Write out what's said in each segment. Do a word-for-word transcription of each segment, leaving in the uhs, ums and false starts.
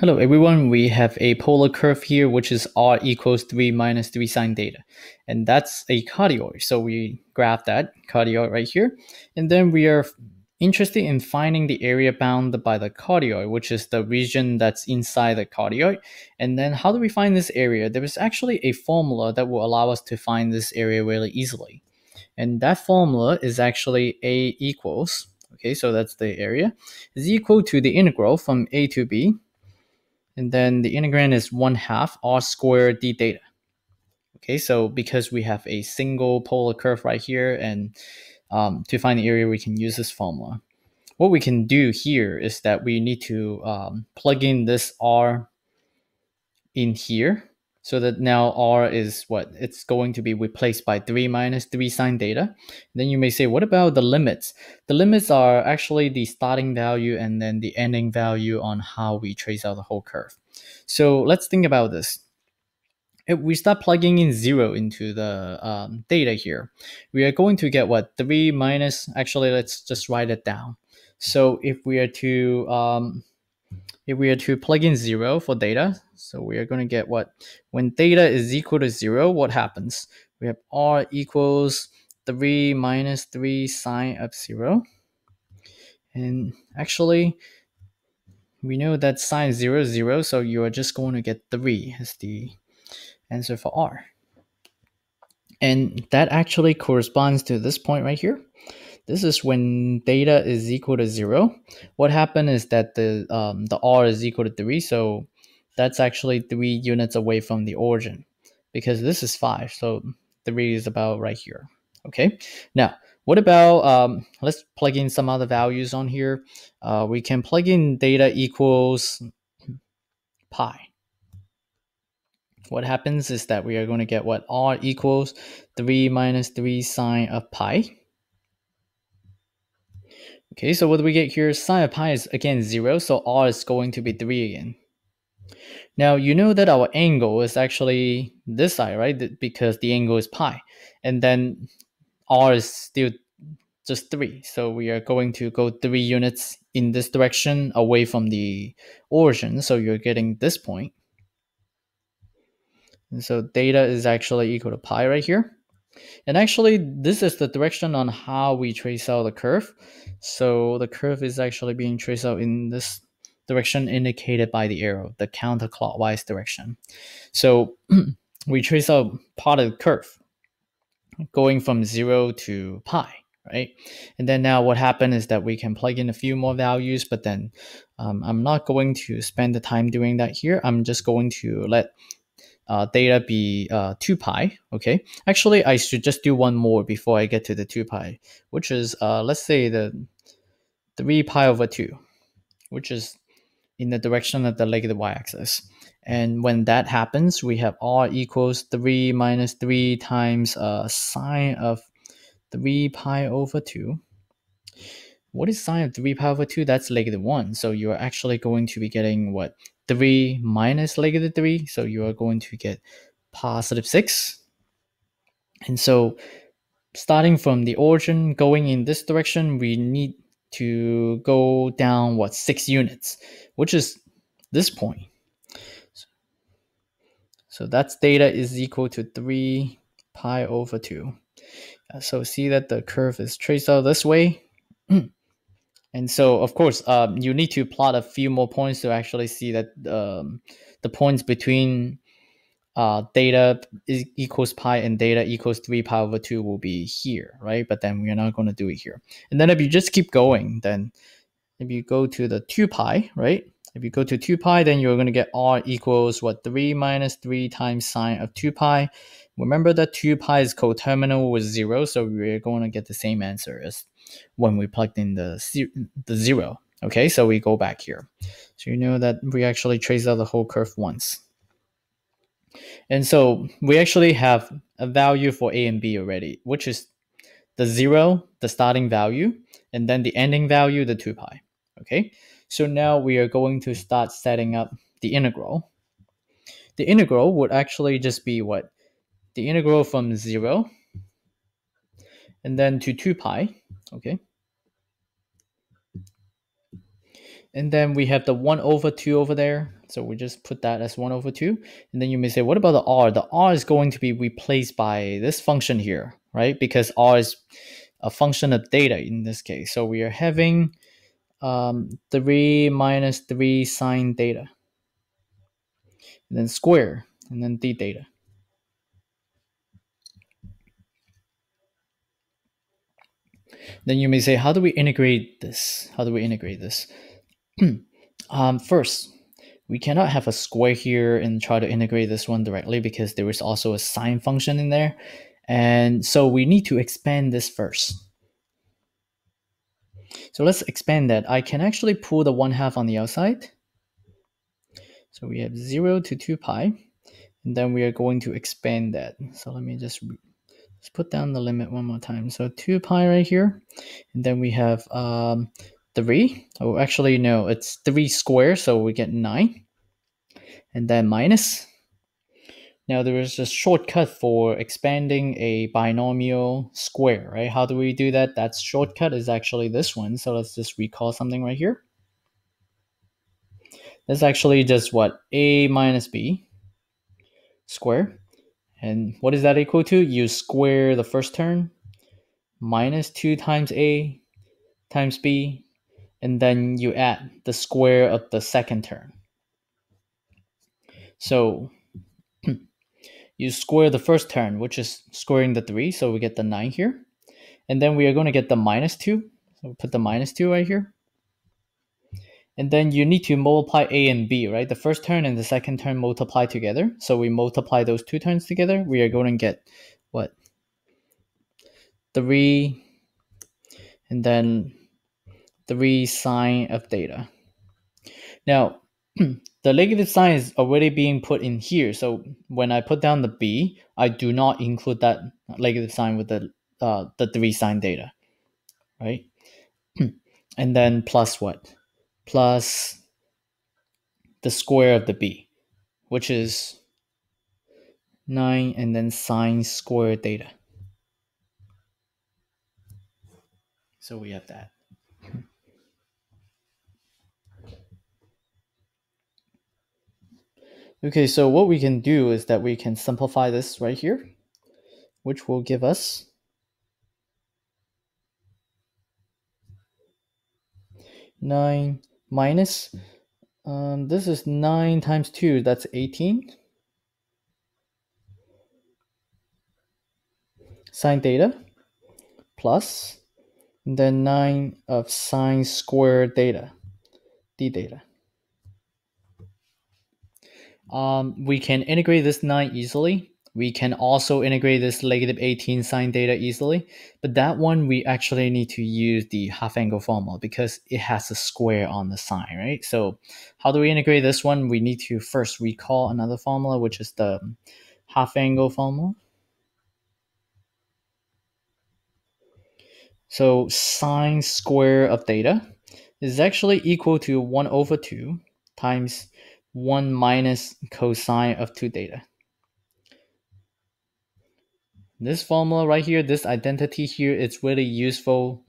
Hello everyone, we have a polar curve here, which is r equals three minus three sine theta. And that's a cardioid. So we graph that cardioid right here. And then we are interested in finding the area bounded by the cardioid, which is the region that's inside the cardioid. And then how do we find this area? There is actually a formula that will allow us to find this area really easily. And that formula is actually A equals, okay, so that's the area, is equal to the integral from A to B. And then the integrand is one half r squared d theta. Okay, so because we have a single polar curve right here, and um, to find the area, we can use this formula. What we can do here is that we need to um, plug in this r in here, so that now r is what? It's going to be replaced by three minus three sine theta. And then you may say, what about the limits? The limits are actually the starting value and then the ending value on how we trace out the whole curve. So let's think about this. If we start plugging in zero into the um, data here, we are going to get what? three minus, actually, let's just write it down. So if we are to... Um, If we are to plug in zero for theta, so we are going to get what? When theta is equal to zero, what happens? We have r equals three minus three sine of zero. And actually, we know that sine zero is zero, so you are just going to get three as the answer for r. And that actually corresponds to this point right here. This is when theta is equal to zero. What happened is that the um, the r is equal to three, so that's actually three units away from the origin, because this is five, so three is about right here. Okay, now what about, um, let's plug in some other values on here. Uh, we can plug in theta equals pi. What happens is that we are going to get what? R equals three minus three sine of pi. Okay, so what do we get here? Sine of pi is again zero, so r is going to be three again. Now, you know that our angle is actually this side, right? Because the angle is pi. And then r is still just three. So we are going to go three units in this direction away from the origin. So you're getting this point. And so theta is actually equal to pi right here. And actually, this is the direction on how we trace out the curve. So the curve is actually being traced out in this direction indicated by the arrow, the counterclockwise direction. So we trace out part of the curve going from zero to pi, right? And then now what happened is that we can plug in a few more values, but then um, I'm not going to spend the time doing that here. I'm just going to let Uh, theta be uh, two pi, okay? Actually, I should just do one more before I get to the two pi, which is, uh, let's say the three pi over two, which is in the direction of the negative y-axis. And when that happens, we have r equals three minus three times uh, sine of three pi over two. What is sine of three pi over two? That's negative one. So you're actually going to be getting what? three minus negative three, so you are going to get positive six. And so starting from the origin, going in this direction, we need to go down, what, six units, which is this point. So that's theta is equal to three pi over two. So see that the curve is traced out this way. And so, of course, um, you need to plot a few more points to actually see that um, the points between uh, theta is equals pi and theta equals three pi over two will be here, right? But then we're not going to do it here. And then if you just keep going, then if you go to the two pi, right? If you go to two pi, then you're going to get r equals, what, three minus three times sine of two pi. Remember that two pi is coterminal with zero, so we're going to get the same answer as when we plugged in the, the zero. Okay, so we go back here. So you know that we actually trace out the whole curve once. And so we actually have a value for A and B already, which is the zero, the starting value, and then the ending value, the two pi. Okay, so now we are going to start setting up the integral. The integral would actually just be what? The integral from zero and then to two pi. Okay, And then we have the one over two over there. So we just put that as one over two. And then you may say, what about the r? The r is going to be replaced by this function here, right? Because r is a function of data in this case. So we are having um, three minus three sine theta. And then square. And then d theta. Then you may say, how do we integrate this? How do we integrate this? um, first, we cannot have a square here and try to integrate this one directly because there is also a sine function in there. And so we need to expand this first. So let's expand that. I can actually pull the one half on the outside. So we have zero to two pi. And then we are going to expand that. So let me just... Let's put down the limit one more time. So two pi right here. And then we have um, three. Oh, actually, no, it's three squared. So we get nine. And then minus. Now, there is a shortcut for expanding a binomial square, right? How do we do that? That shortcut is actually this one. So let's just recall something right here. That's actually just what? A minus B squared. And what is that equal to? You square the first term, minus two times a times b, and then you add the square of the second term. So you square the first term, which is squaring the three, so we get the nine here. And then we are going to get the minus two, so we'll put the minus two right here. And then you need to multiply a and b, right? The first term and the second term multiply together. So we multiply those two terms together. We are going to get, what? three, and then three sine of theta. Now, the negative sign is already being put in here. So when I put down the b, I do not include that negative sign with the, uh, the three sine theta, right? And then plus what? Plus the square of the b, which is nine, and then sine square theta. So we have that. Okay, so what we can do is that we can simplify this right here, which will give us nine minus, um, this is nine times two, that's eighteen. Sine theta plus, and then nine of sine squared theta, d theta. Um, we can integrate this nine easily. We can also integrate this negative eighteen sine theta easily, but that one we actually need to use the half angle formula because it has a square on the sign, right? So how do we integrate this one? We need to first recall another formula, which is the half angle formula. So sine square of theta is actually equal to one over two times one minus cosine of two theta. This formula right here, this identity here, it's really useful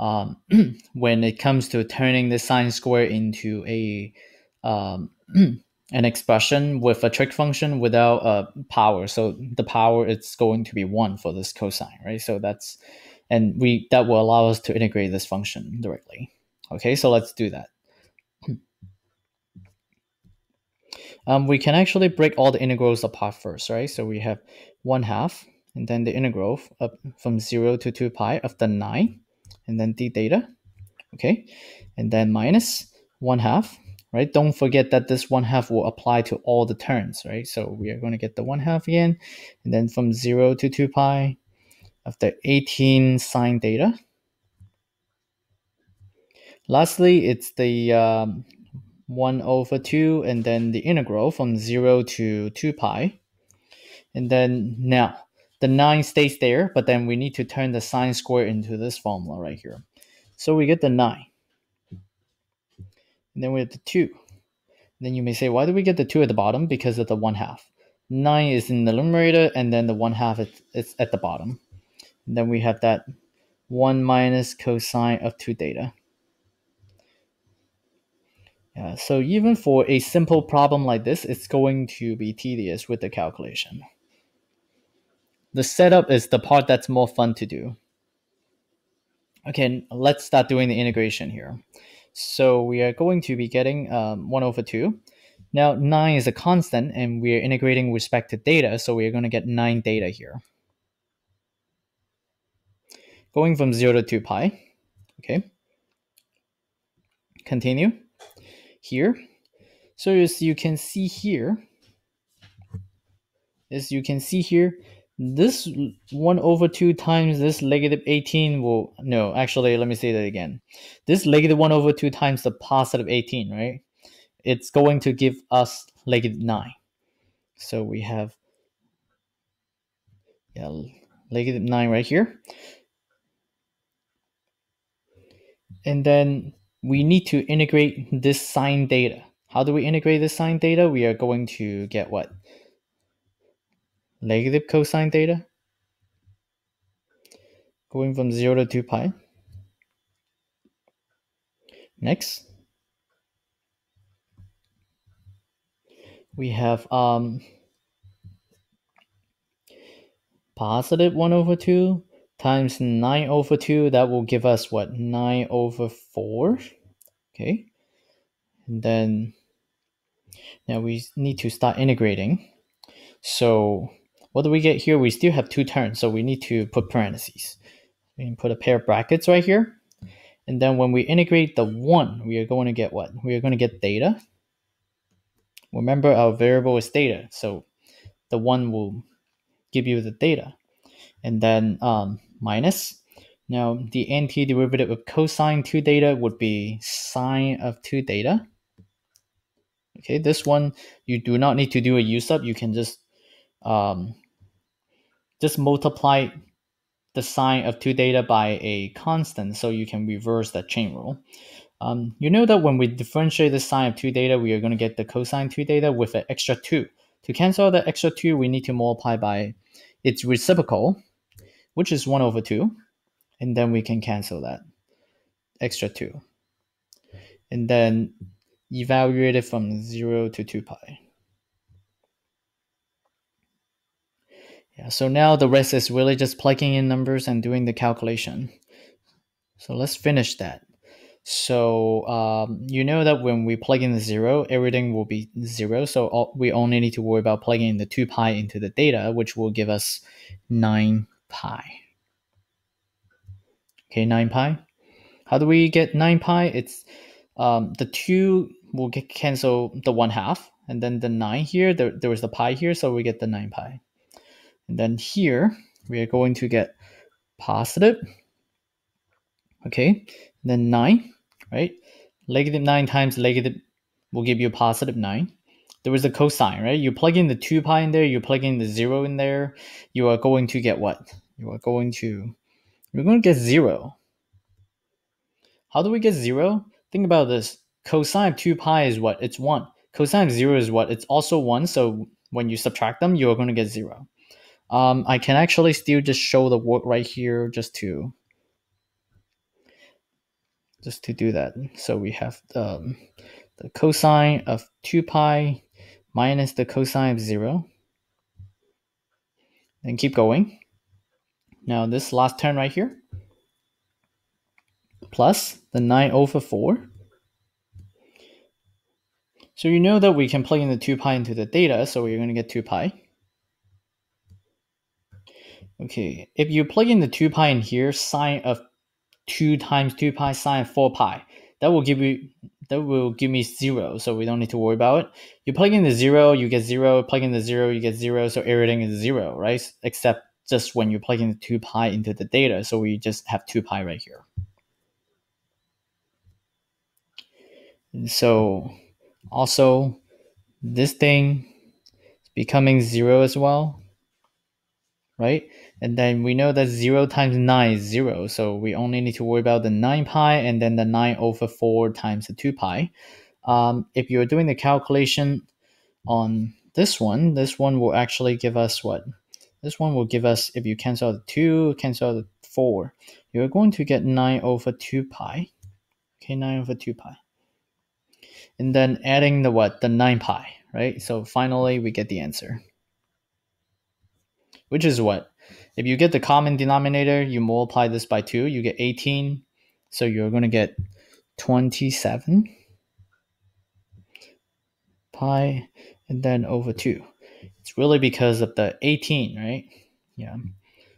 um, when it comes to turning the sine square into a um, an expression with a trig function without a power. So the power is going to be one for this cosine, right? So that's, and we that will allow us to integrate this function directly. Okay, so let's do that. Um, we can actually break all the integrals apart first, right? So we have one half, and then the integral up from zero to two pi of the nine, and then d theta, okay? And then minus one half, right? Don't forget that this one half will apply to all the terms, right? So we are going to get the one half again, and then from zero to two pi of the eighteen sine theta. Lastly, it's the... Um, one over two, and then the integral from zero to two pi. And then now the nine stays there, but then we need to turn the sine square into this formula right here. So we get the nine. And then we have the two. And then you may say, why do we get the two at the bottom? Because of the one half. nine is in the numerator, and then the one half is, is at the bottom. And then we have that one minus cosine of two theta. Uh, so even for a simple problem like this, it's going to be tedious with the calculation. The setup is the part that's more fun to do. Okay, let's start doing the integration here. So we are going to be getting um, one over two. Now nine is a constant and we are integrating respect to data, so we are going to get nine data here. Going from zero to two pi, okay. Continue here. So as you can see here, as you can see here, this one over two times this negative eighteen will, no, actually, let me say that again. This negative one over two times the positive eighteen, right? It's going to give us negative nine. So we have yeah, negative nine right here. And then we need to integrate this sign data. How do we integrate this sign data? We are going to get what? Negative cosine theta, going from zero to two pi. Next, we have um, positive one over two times nine over two. That will give us what? nine over four. Okay. And then now we need to start integrating. So what do we get here? We still have two terms, so we need to put parentheses. We can put a pair of brackets right here. And then when we integrate the one, we are going to get what? We are going to get data. Remember, our variable is data, so the one will give you the data. And then um, minus. Now, the antiderivative of cosine two theta would be sine of two theta. Okay, this one, you do not need to do a u sub. You can just Um, just multiply the sine of two theta by a constant, so you can reverse that chain rule. Um, you know that when we differentiate the sine of two theta, we are going to get the cosine two theta with an extra two. To cancel the extra two, we need to multiply by its reciprocal, which is one over two, and then we can cancel that extra two. And then evaluate it from zero to two pi. So now the rest is really just plugging in numbers and doing the calculation. So let's finish that. So um, you know that when we plug in the zero, everything will be zero. So all, we only need to worry about plugging in the two pi into the data, which will give us nine pi. Okay, nine pi. How do we get nine pi? It's um, the two will get cancel the one half. And then the nine here, there, there was the pi here, so we get the nine pi. And then here, we are going to get positive, okay, and then nine, right? negative nine times negative will give you positive nine. There is a cosine, right? You plug in the two pi in there, you plug in the zero in there, you are going to get what? You are going to, you're going to get zero. How do we get zero? Think about this. Cosine of two pi is what? It's one. Cosine of zero is what? It's also one, so when you subtract them, you are going to get zero. Um, I can actually still just show the work right here just to just to do that. So we have um, the cosine of two pi minus the cosine of zero. And keep going. Now this last term right here plus the nine over four. So you know that we can plug in the two pi into the data, so we're going to get two pi. Okay, if you plug in the two pi in here, sine of two times two pi, sine of four pi, that will give you, that will give me zero, so we don't need to worry about it. You plug in the zero, you get zero, plug in the zero, you get zero, so everything is zero, right? Except just when you plug in the two pi into the data, so we just have two pi right here. And so also this thing is becoming zero as well, right? And then we know that zero times nine is zero, so we only need to worry about the nine pi and then the nine over four times the two pi. Um, if you're doing the calculation on this one, this one will actually give us what? This one will give us, if you cancel out the two, cancel out the four, you're going to get nine over two pi. Okay, nine over two pi. and then adding the what? The nine pi, right? So finally, we get the answer, which is what? If you get the common denominator, you multiply this by two, you get eighteen. So you're going to get twenty-seven pi and then over two. It's really because of the eighteen, right? Yeah.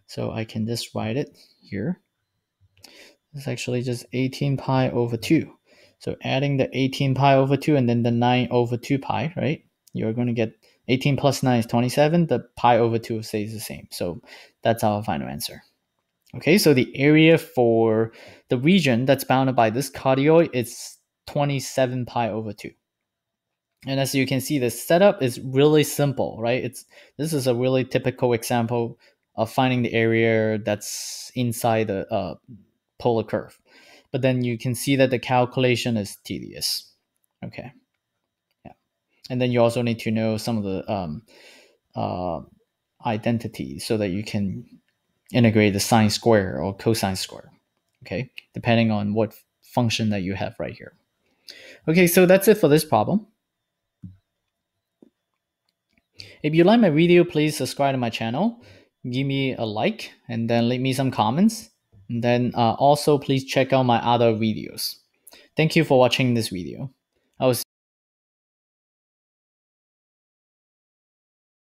So I can just write it here. It's actually just eighteen pi over two. So adding the eighteen pi over two and then the nine over two pi, right? You're going to get eighteen plus nine is twenty-seven. The pi over two stays the same. So that's our final answer. Okay, so the area for the region that's bounded by this cardioid is twenty-seven pi over two. And as you can see, the setup is really simple, right? It's this is a really typical example of finding the area that's inside the uh, polar curve. But then you can see that the calculation is tedious. Okay, yeah. And then you also need to know some of the um, uh, identities so that you can integrate the sine square or cosine square, okay, depending on what function that you have right here. Okay, so that's it for this problem. If you like my video, please subscribe to my channel, give me a like, and then leave me some comments. And then uh, also please check out my other videos. Thank you for watching this video. I will see